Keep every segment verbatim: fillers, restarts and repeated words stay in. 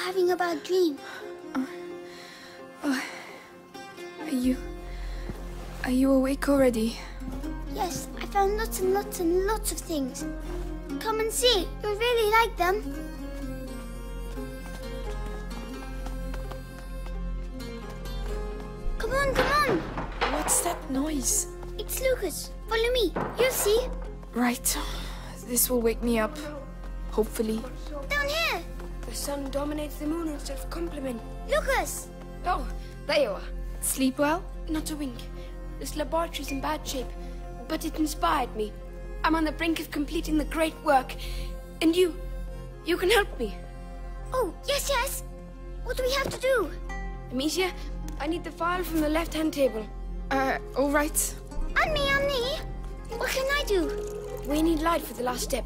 having a bad dream. Uh, uh, are you... Are you awake already? Yes, I found lots and lots and lots of things. Come and see. You'll really like them. Come on, come on! What's that noise? It's Lucas. Follow me. You'll see. Right. This will wake me up. Hopefully. Down here! The sun dominates the moon instead of complement. Lucas! Oh, there you are. Sleep well? Not a wink. This laboratory's in bad shape, but it inspired me. I'm on the brink of completing the great work, and you, you can help me. Oh, yes, yes. What do we have to do? Amicia, I need the file from the left-hand table. Uh, all right. And me, and me. What can I do? We need light for the last step.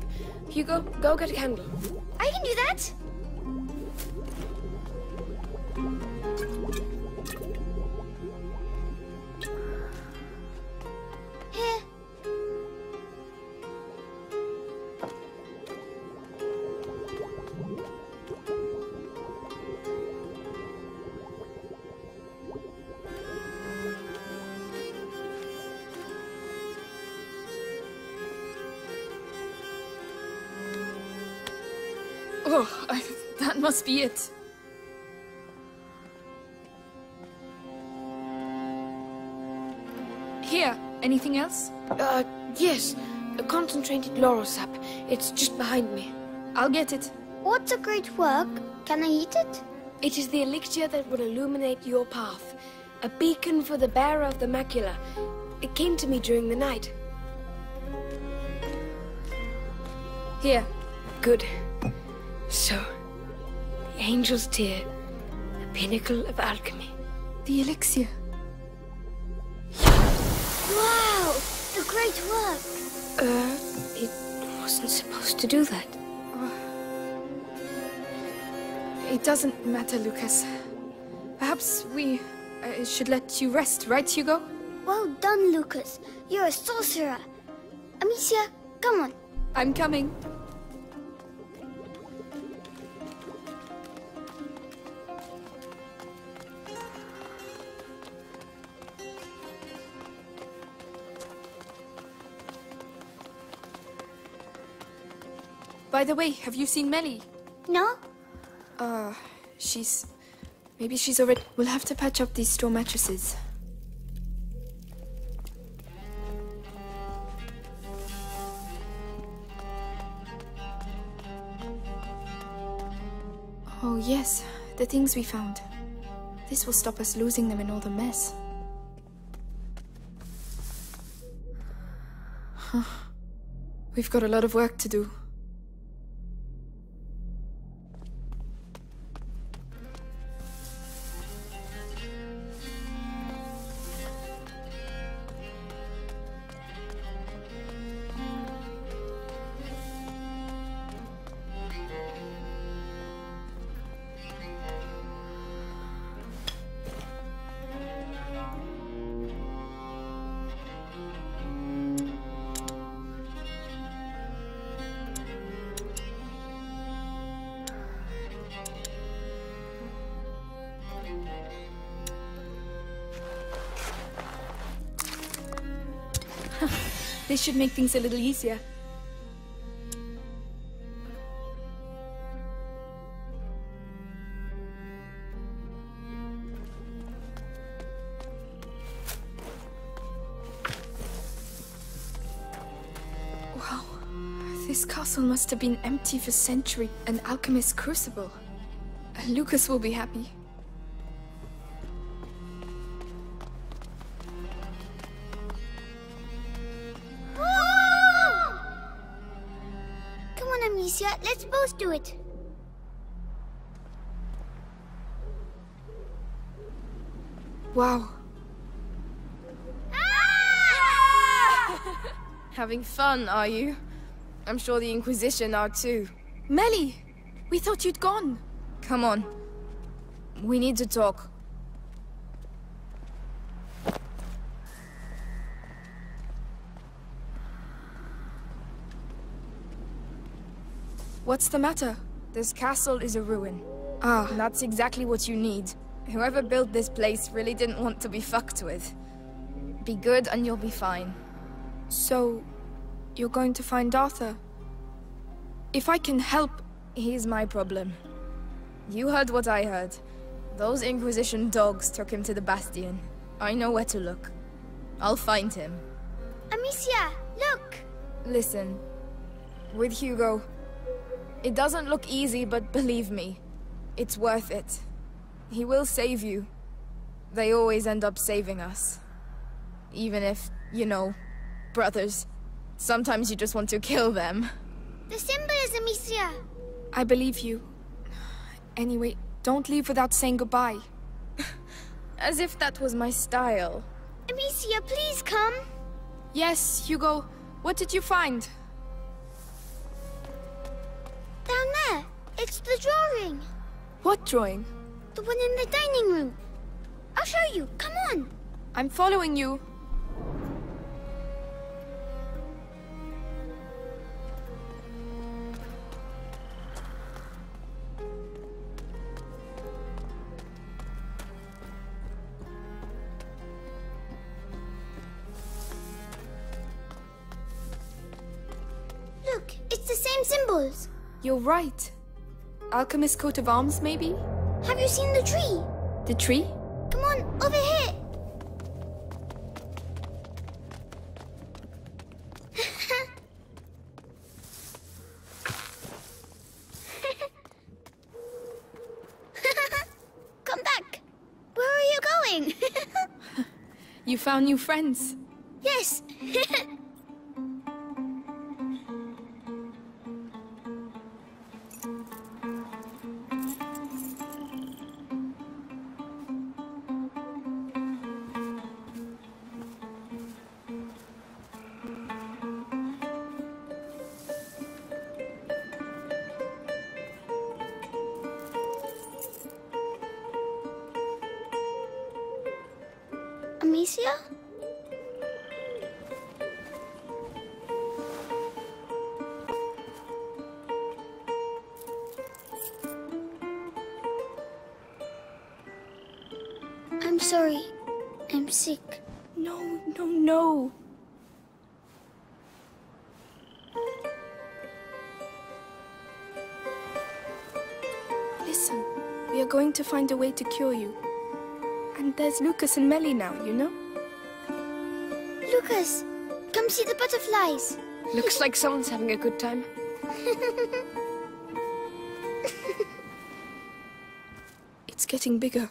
Hugo, go get a candle. I can do that. Here. Oh, I, that must be it. Here, anything else? Uh, yes. A concentrated laurel sap. It's just behind me. I'll get it. What's a great work? Can I eat it? It is the elixir that will illuminate your path. A beacon for the bearer of the macula. It came to me during the night. Here. Good. So, the Angel's Tear, the pinnacle of alchemy. The elixir. Wow! The great work! Uh, it wasn't supposed to do that. It doesn't matter, Lucas. Perhaps we uh, should let you rest, right, Hugo? Well done, Lucas. You're a sorcerer. Amicia, come on. I'm coming. By the way, have you seen Melly? No. Uh, she's... Maybe she's already... We'll have to patch up these straw mattresses. Oh yes, the things we found. This will stop us losing them in all the mess. Huh. We've got a lot of work to do. This should make things a little easier. Wow, this castle must have been empty for centuries. An alchemist's crucible. Lucas will be happy. Let's both do it. Wow. Ah! Having fun, are you? I'm sure the Inquisition are too. Melly, we thought you'd gone. Come on. We need to talk. What's the matter? This castle is a ruin. Ah, that's exactly what you need. Whoever built this place really didn't want to be fucked with. Be good and you'll be fine. So, you're going to find Arthur? If I can help... He's my problem. You heard what I heard. Those Inquisition dogs took him to the Bastion. I know where to look. I'll find him. Amicia, look! Listen, with Hugo, it doesn't look easy, but believe me, it's worth it. He will save you. They always end up saving us. Even if, you know, brothers, sometimes you just want to kill them. The symbol is Amicia. I believe you. Anyway, don't leave without saying goodbye. As if that was my style. Amicia, please come. Yes, Hugo. What did you find? Down there. It's the drawing. What drawing? The one in the dining room. I'll show you. Come on. I'm following you. Look, it's the same symbols. You're right. Alchemist's coat of arms, maybe? Have you seen the tree? The tree? Come on, over here! Come back! Where are you going? You found new friends. Yes! Amicia? I'm sorry. I'm sick. No, no, no. Listen, we are going to find a way to cure you. And there's Lucas and Melly now, you know? Lucas, come see the butterflies. Looks like someone's having a good time. It's getting bigger.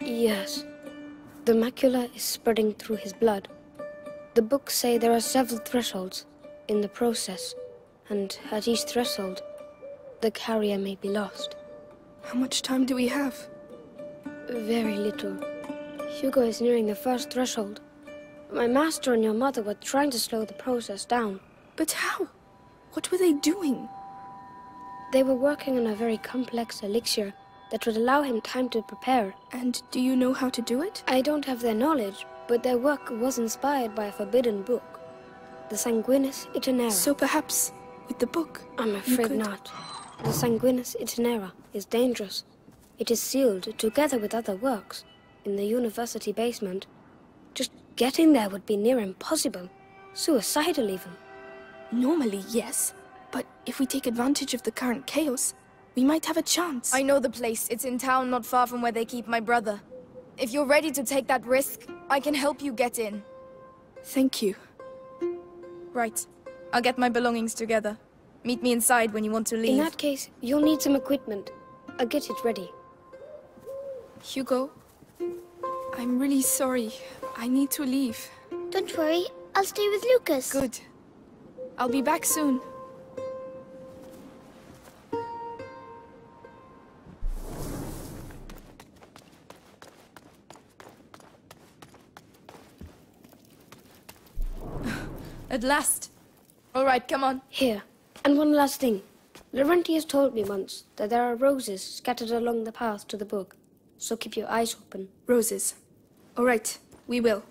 Yes. The macula is spreading through his blood. The books say there are several thresholds in the process, and at each threshold, the carrier may be lost. How much time do we have? Very little. Hugo is nearing the first threshold. My master and your mother were trying to slow the process down. But how? What were they doing? They were working on a very complex elixir that would allow him time to prepare. And do you know how to do it? I don't have their knowledge, but their work was inspired by a forbidden book. The Sanguinous Itinera. So perhaps with the book? I'm afraid not. The Sanguinous Itinera is dangerous. It is sealed, together with other works, in the university basement. Just getting there would be near impossible. Suicidal, even. Normally, yes. But if we take advantage of the current chaos, we might have a chance. I know the place. It's in town, not far from where they keep my brother. If you're ready to take that risk, I can help you get in. Thank you. Right. I'll get my belongings together. Meet me inside when you want to leave. In that case, you'll need some equipment. I'll get it ready. Hugo, I'm really sorry. I need to leave. Don't worry. I'll stay with Lucas. Good. I'll be back soon. At last. All right, come on. Here. And one last thing. Laurentius told me once that there are roses scattered along the path to the book, so keep your eyes open. Roses. All right, we will.